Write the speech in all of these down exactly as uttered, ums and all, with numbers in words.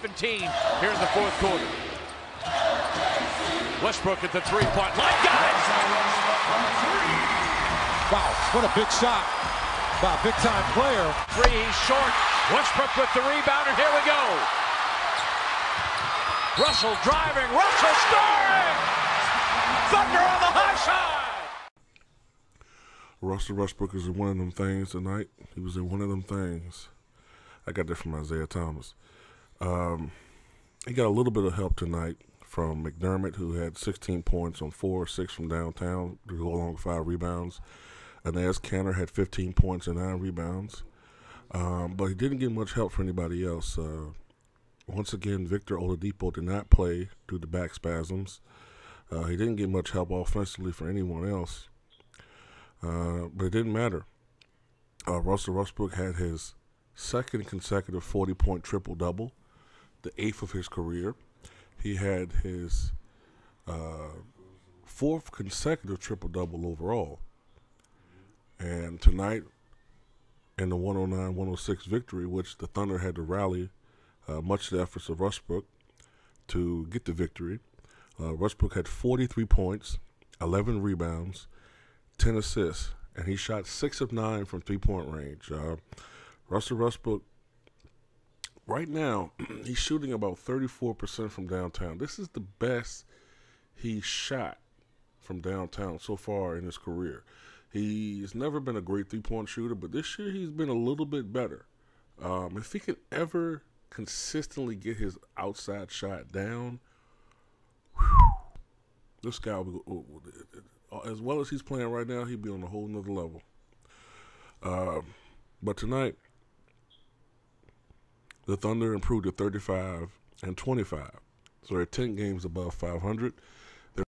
seventeen here in the fourth quarter. Westbrook at the three-point line. Got it! Wow, what a big shot by a big-time player. Three, he's short. Westbrook with the rebound, and here we go. Russell driving. Russell scoring! Thunder on the high side! Russell Westbrook is in one of them things tonight. He was in one of them things. I got that from Isaiah Thomas. Um, he got a little bit of help tonight from McDermott, who had sixteen points on four or six from downtown, to go along with five rebounds. And as Kanter had fifteen points and nine rebounds. Um, but he didn't get much help from anybody else. Uh, once again, Victor Oladipo did not play due to back spasms. Uh, he didn't get much help offensively for anyone else. Uh, but it didn't matter. Uh, Russell Westbrook had his second consecutive forty-point triple-double, the eighth of his career. He had his uh, fourth consecutive triple-double overall. And tonight, in the one oh nine one oh six victory, which the Thunder had to rally uh, much to the efforts of Westbrook to get the victory, uh, Westbrook had forty-three points, eleven rebounds, ten assists, and he shot six of nine from three-point range. Uh, Russell Westbrook, right now, he's shooting about thirty-four percent from downtown. This is the best he shot from downtown so far in his career. He's never been a great three-point shooter, but this year he's been a little bit better. Um, if he could ever consistently get his outside shot down, whew, this guy, will be, as well as he's playing right now, he'd be on a whole nother level. Um, but tonight, the Thunder improved to thirty-five and twenty-five, so they're ten games above five hundred. They're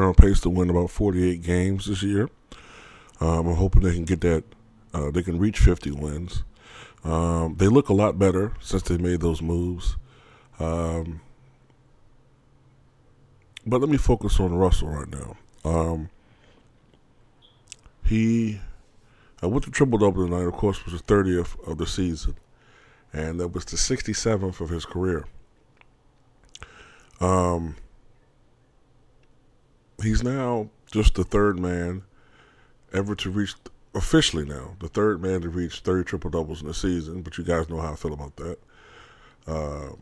They're on pace to win about forty-eight games this year. Um, I'm hoping they can get that. Uh, they can reach fifty wins. Um, they look a lot better since they made those moves. Um, but let me focus on Russell right now. Um, he uh, with the triple-double tonight, of course, was the thirtieth of the season. And that was the sixty-seventh of his career. Um... He's now just the third man ever to reach, officially now, the third man to reach thirty triple-doubles in a season, but you guys know how I feel about that. Uh,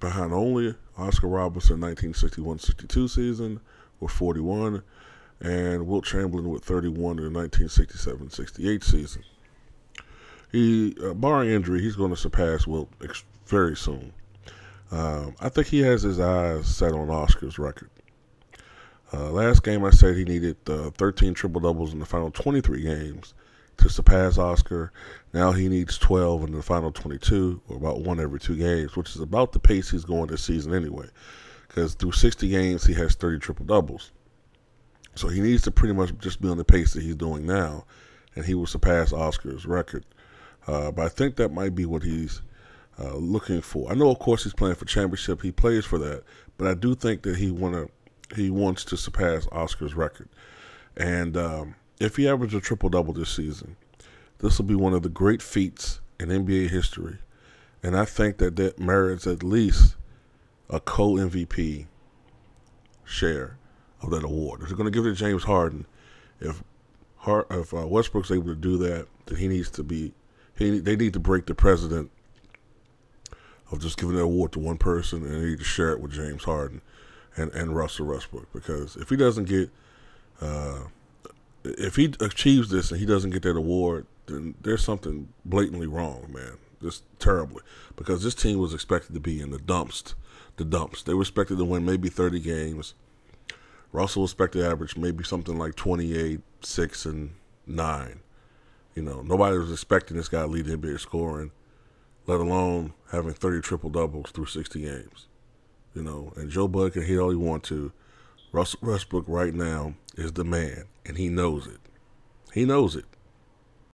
behind only Oscar Robertson nineteen sixty-one sixty-two season with forty-one, and Wilt Chamberlain with thirty-one in the nineteen sixty-seven sixty-eight season. He, uh, barring injury, he's going to surpass Wilt ex very soon. Um, I think he has his eyes set on Oscar's record. Uh, last game I said he needed uh, thirteen triple-doubles in the final twenty-three games to surpass Oscar. Now he needs twelve in the final twenty-two, or about one every two games, which is about the pace he's going this season anyway, because through sixty games he has thirty triple-doubles. So he needs to pretty much just be on the pace that he's doing now, and he will surpass Oscar's record. Uh, but I think that might be what he's uh, looking for. I know, of course, he's playing for championship. He plays for that, but I do think that he want to He wants to surpass Oscar's record. And um, if he averages a triple-double this season, this will be one of the great feats in N B A history. And I think that that merits at least a co-M V P share of that award. If they're going to give it to James Harden, if, Hard, if uh, Westbrook's able to do that, then he needs to be he, – they need to break the precedent of just giving the award to one person, and they need to share it with James Harden. And, and Russell Westbrook, because if he doesn't get, uh, if he achieves this and he doesn't get that award, then there's something blatantly wrong, man. Just terribly, because this team was expected to be in the dumps, the dumps. They were expected to win maybe thirty games. Russell was expected to average maybe something like twenty-eight, six, and nine. You know, nobody was expecting this guy to lead the N B A scoring, let alone having thirty triple-doubles through sixty games. You know, and Joe Bud can hit all he wants to. Russell Westbrook right now is the man, and he knows it. He knows it.